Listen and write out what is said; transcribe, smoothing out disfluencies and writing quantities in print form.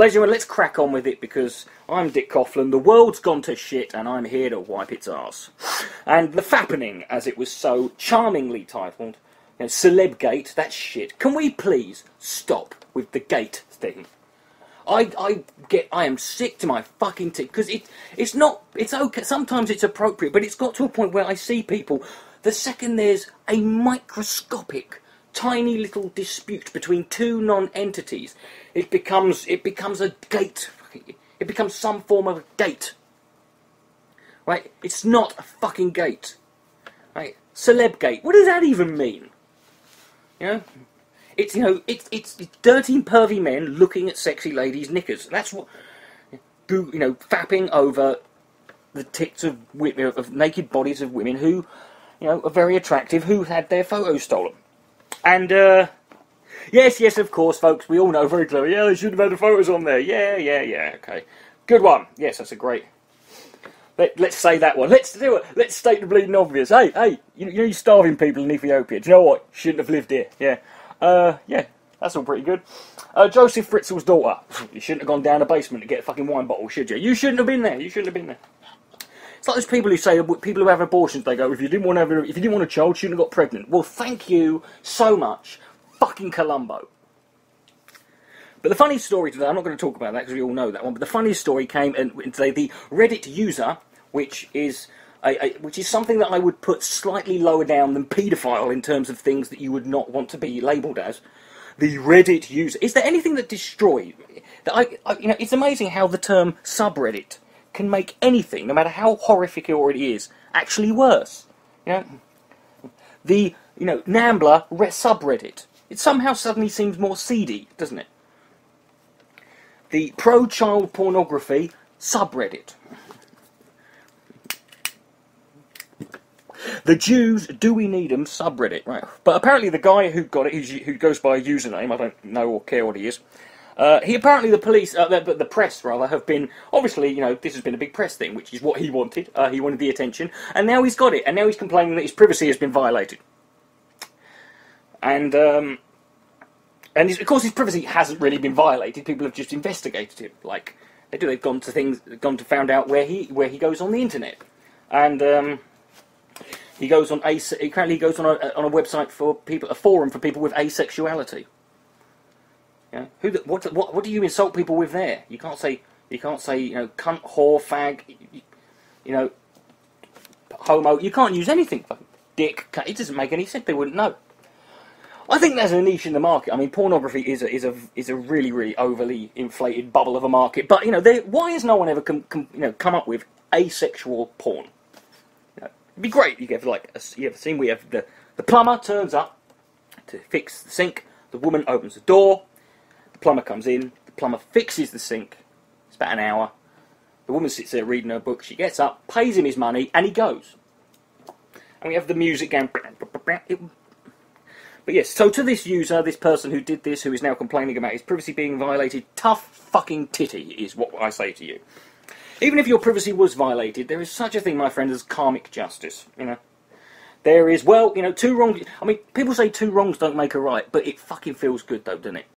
Ladies and gentlemen, let's crack on with it, because I'm Dick Coughlin, the world's gone to shit, and I'm here to wipe its arse. And the fappening, as it was so charmingly titled, you know, Celebgate, that's shit. Can we please stop with the gate thing? I am sick to my fucking teeth, because it's not, it's okay, sometimes it's appropriate, but it's got to a point where I see people, the second there's a microscopic tiny little dispute between two non-entities, it becomes a gate. It becomes some form of a gate. Right? It's not a fucking gate. Right? Celebgate. What does that even mean? You know? It's, you know, it's dirty pervy men looking at sexy ladies' knickers. That's what, you know, fapping over the tits of naked bodies of women who, you know, are very attractive, who had their photos stolen. And, yes, of course, folks, we all know very clearly, yeah, they should have had the photos on there, yeah, okay. Good one, yes, that's a great, let's say that one, let's do it, let's state the bleeding obvious. Hey, you know you're starving people in Ethiopia, do you know what, shouldn't have lived here, yeah, that's all pretty good. Joseph Fritzl's daughter, you shouldn't have gone down the basement to get a fucking wine bottle, should you? You shouldn't have been there, you shouldn't have been there. It's like those people who say, people who have abortions, they go, if you didn't want a child, you shouldn't have got pregnant. Well, thank you so much, fucking Columbo. But the funny story today, I'm not going to talk about that because we all know that one, but the funny story came and today, the Reddit user, which is something that I would put slightly lower down than paedophile in terms of things that you would not want to be labelled as. The Reddit user. Is there anything that destroys me? That you know, it's amazing how the term subreddit can make anything, no matter how horrific it already is, actually worse. You know, the, you know, Nambla subreddit. It somehow suddenly seems more seedy, doesn't it? The pro-child pornography subreddit. The Jews, do we need them subreddit, right? But apparently the guy who got it, who goes by a username, I don't know or care what he is. He apparently, the press rather, have been, obviously, you know, this has been a big press thing, which is what he wanted. He wanted the attention, and now he's got it, and now he's complaining that his privacy has been violated. And of course, his privacy hasn't really been violated. People have just investigated him, like they do. They've gone to things, gone to found out where he goes on the internet, and he goes on apparently he goes on a website for people, a forum for people with asexuality. You know, what do you insult people with there? You can't say you know, cunt, whore, fag, you know, homo. You can't use anything. Dick, cunt. It doesn't make any sense. They wouldn't know. I think there's a niche in the market. I mean, pornography is a really overly inflated bubble of a market. But you know, why has no one ever come up with asexual porn? You know, it'd be great. You have you have a scene where you have the plumber turns up to fix the sink. The woman opens the door. Plumber comes in, the plumber fixes the sink, it's about an hour, the woman sits there reading her book, she gets up, pays him his money, and he goes. And we have the music going... But yes, so to this user, this person who did this, who is now complaining about his privacy being violated, tough fucking titty is what I say to you. Even if your privacy was violated, there is such a thing, my friend, as karmic justice, you know. There is, well, you know, two wrongs... I mean, people say two wrongs don't make a right, but it fucking feels good though, doesn't it?